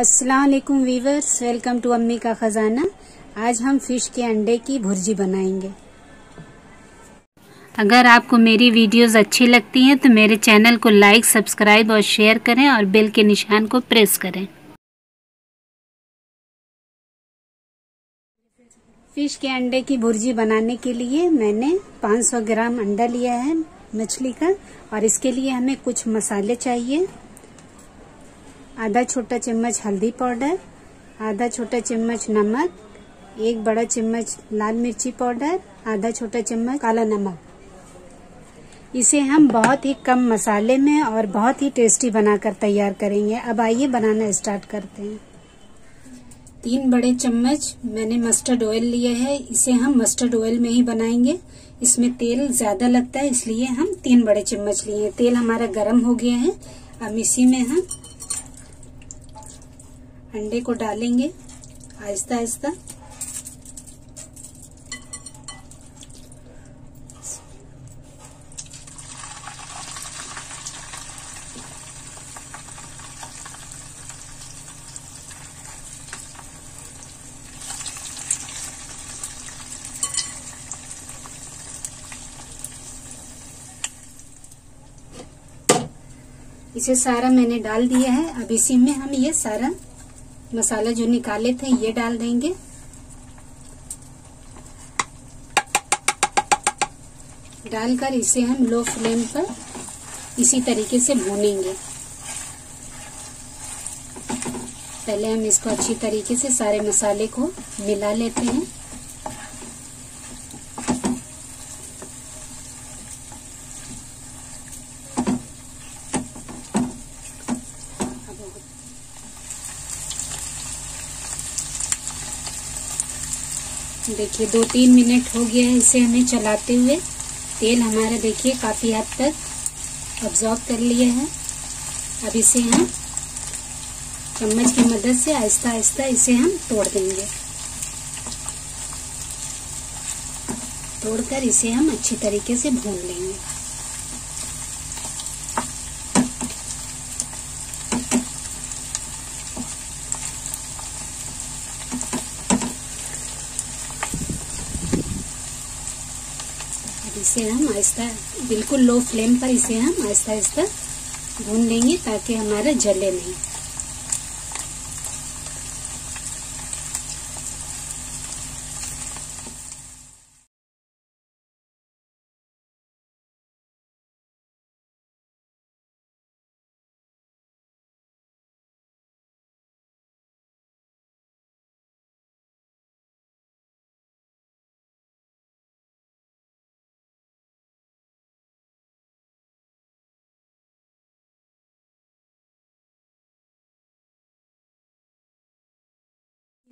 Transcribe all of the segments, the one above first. अस्सलाम वालेकुम viewers, welcome to अम्मी का खजाना। आज हम फिश के अंडे की भुर्जी बनाएंगे। अगर आपको मेरी वीडियोस अच्छी लगती हैं तो मेरे चैनल को लाइक, सब्सक्राइब और शेयर करें और बेल के निशान को प्रेस करें। फिश के अंडे की भुर्जी बनाने के लिए मैंने 500 ग्राम अंडा लिया है मछली का, और इसके लिए हमें कुछ मसाले चाहिए। आधा छोटा चम्मच हल्दी पाउडर, आधा छोटा चम्मच नमक, एक बड़ा चम्मच लाल मिर्ची पाउडर, आधा छोटा चम्मच काला नमक। इसे हम बहुत ही कम मसाले में और बहुत ही टेस्टी बनाकर तैयार करेंगे। अब आइए बनाना स्टार्ट करते हैं। 3 बड़े चम्मच मैंने मस्टर्ड ऑयल लिया है, इसे हम मस्टर्ड ऑयल में ही बनाएंगे। इसमें तेल ज्यादा लगता है, इसलिए हम 3 बड़े चम्मच लिए। तेल हमारा गर्म हो गया है, अब इसी में हम अंडे को डालेंगे आहिस्ता आहिस्ता। इसे सारा मैंने डाल दिया है। अब इसी में हम ये सारा मसाला जो निकाले थे ये डाल देंगे। डालकर इसे हम लो फ्लेम पर इसी तरीके से भूनेंगे। पहले हम इसको अच्छी तरीके से सारे मसाले को मिला लेते हैं। देखिए 2-3 मिनट हो गया है इसे हमें चलाते हुए। तेल हमारा देखिए काफ़ी हद तक अब्जॉर्ब कर लिया है। अब इसे हम चम्मच की मदद से आहिस्ता आहिस्ता इसे हम तोड़ देंगे। तोड़कर इसे हम अच्छी तरीके से भून लेंगे। इसे हम आहिस्ता, बिल्कुल लो फ्लेम पर इसे हम आहिस्ता आहिस्ता भून लेंगे ताकि हमारा जले नहीं।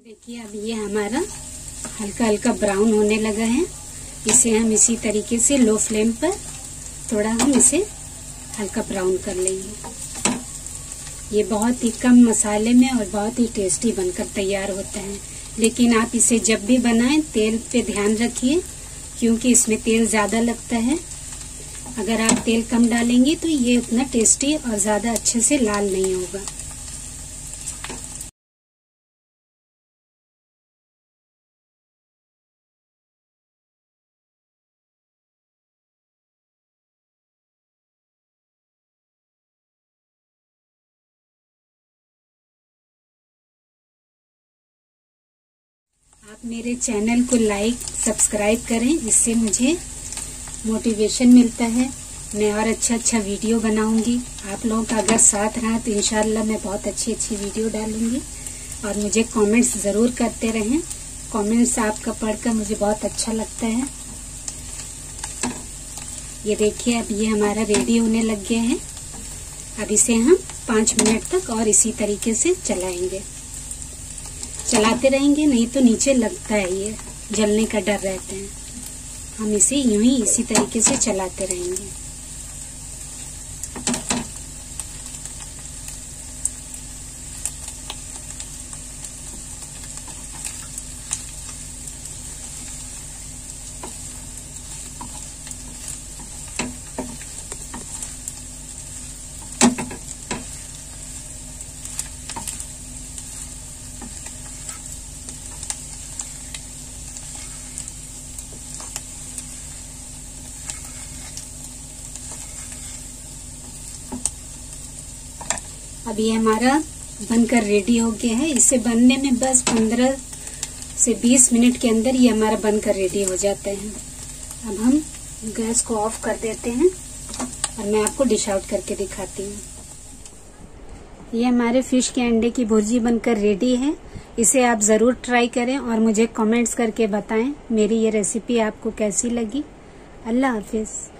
देखिए अब ये हमारा हल्का हल्का ब्राउन होने लगा है। इसे हम इसी तरीके से लो फ्लेम पर थोड़ा हम इसे हल्का ब्राउन कर लेंगे। ये बहुत ही कम मसाले में और बहुत ही टेस्टी बनकर तैयार होता है। लेकिन आप इसे जब भी बनाएं तेल पे ध्यान रखिए, क्योंकि इसमें तेल ज़्यादा लगता है। अगर आप तेल कम डालेंगे तो ये उतना टेस्टी और ज़्यादा अच्छे से लाल नहीं होगा। आप मेरे चैनल को लाइक, सब्सक्राइब करें, इससे मुझे मोटिवेशन मिलता है। मैं और अच्छा वीडियो बनाऊंगी। आप लोगों का अगर साथ रहा तो इंशाल्लाह मैं बहुत अच्छी वीडियो डालूंगी। और मुझे कमेंट्स ज़रूर करते रहें। कमेंट्स आपका पढ़कर मुझे बहुत अच्छा लगता है। ये देखिए अब ये हमारा रेडी होने लग गया है। अब इसे हम 5 मिनट तक और इसी तरीके से चलाएँगे, चलाते रहेंगे, नहीं तो नीचे लगता है, ये जलने का डर रहता है। हम इसे यूं ही इसी तरीके से चलाते रहेंगे। अब ये हमारा बनकर रेडी हो गया है। इसे बनने में बस 15 से 20 मिनट के अंदर ये हमारा बनकर रेडी हो जाते हैं। अब हम गैस को ऑफ कर देते हैं और मैं आपको डिश आउट करके दिखाती हूँ। ये हमारे फिश के अंडे की भुर्जी बनकर रेडी है। इसे आप ज़रूर ट्राई करें और मुझे कमेंट्स करके बताएं मेरी ये रेसिपी आपको कैसी लगी। अल्लाह हाफिज़।